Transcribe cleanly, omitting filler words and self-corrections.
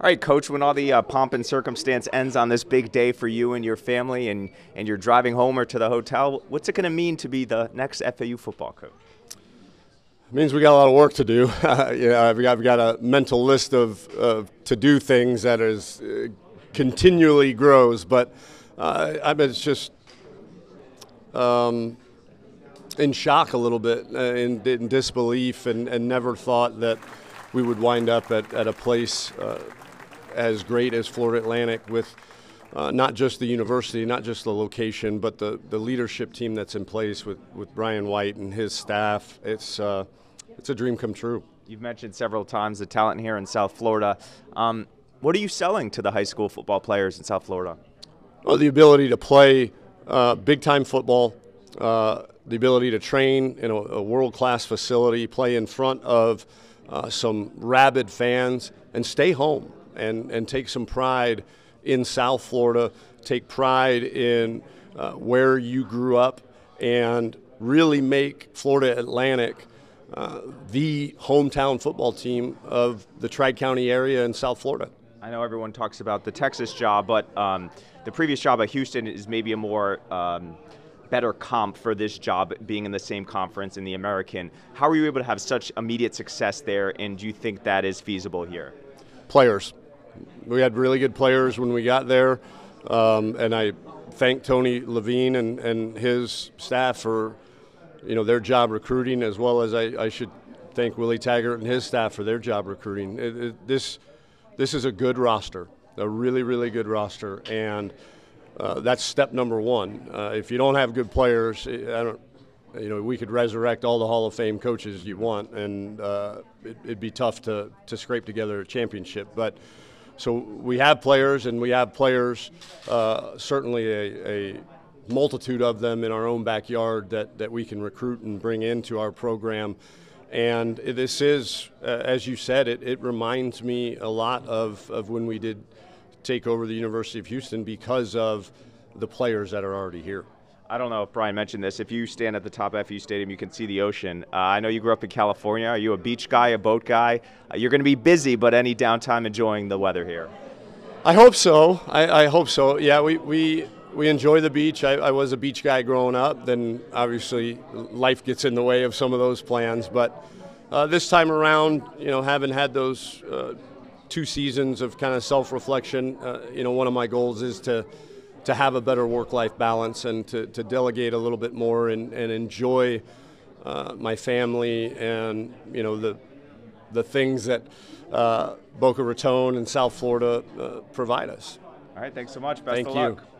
All right, Coach, when all the pomp and circumstance ends on this big day for you and your family and you're driving home or to the hotel, what's it going to mean to be the next FAU football coach? It means we got a lot of work to do. I've got a mental list of to-do things that is continually grows, but I've been just in shock a little bit, in disbelief, and never thought that we would wind up at a place as great as Florida Atlantic with not just the university, not just the location, but the leadership team that's in place with Brian White and his staff. It's a dream come true. You've mentioned several times the talent here in South Florida. What are you selling to the high school football players in South Florida? Well, the ability to play big-time football, the ability to train in a world-class facility, play in front of some rabid fans, and stay home and take some pride in South Florida, take pride in where you grew up, and really make Florida Atlantic the hometown football team of the Tri-County area in South Florida. I know everyone talks about the Texas job, but the previous job at Houston is maybe a more better comp for this job, being in the same conference in the American. How are you able to have such immediate success there, and do you think that is feasible here? Players. We had really good players when we got there, and I thank Tony Levine and his staff for their job recruiting, as well as I should thank Willie Taggart and his staff for their job recruiting. This is a good roster, a really, really good roster, and that's step number one. If you don't have good players, we could resurrect all the Hall of Fame coaches you want, and it'd be tough to scrape together a championship. But so we have players, and we have players, certainly a multitude of them in our own backyard that we can recruit and bring into our program. And this is, as you said, it reminds me a lot of when we did take over the University of Houston, because of the players that are already here. I don't know if Brian mentioned this. If you stand at the top of FU Stadium, you can see the ocean. I know you grew up in California. Are you a beach guy, a boat guy? You're going to be busy, but any downtime enjoying the weather here? I hope so. I hope so. Yeah, we enjoy the beach. I was a beach guy growing up. Then obviously life gets in the way of some of those plans. But this time around, having had those two seasons of kind of self-reflection, one of my goals is to have a better work-life balance and to delegate a little bit more and enjoy my family and the things that Boca Raton and South Florida provide us. All right, thanks so much. Best of luck. Thank you.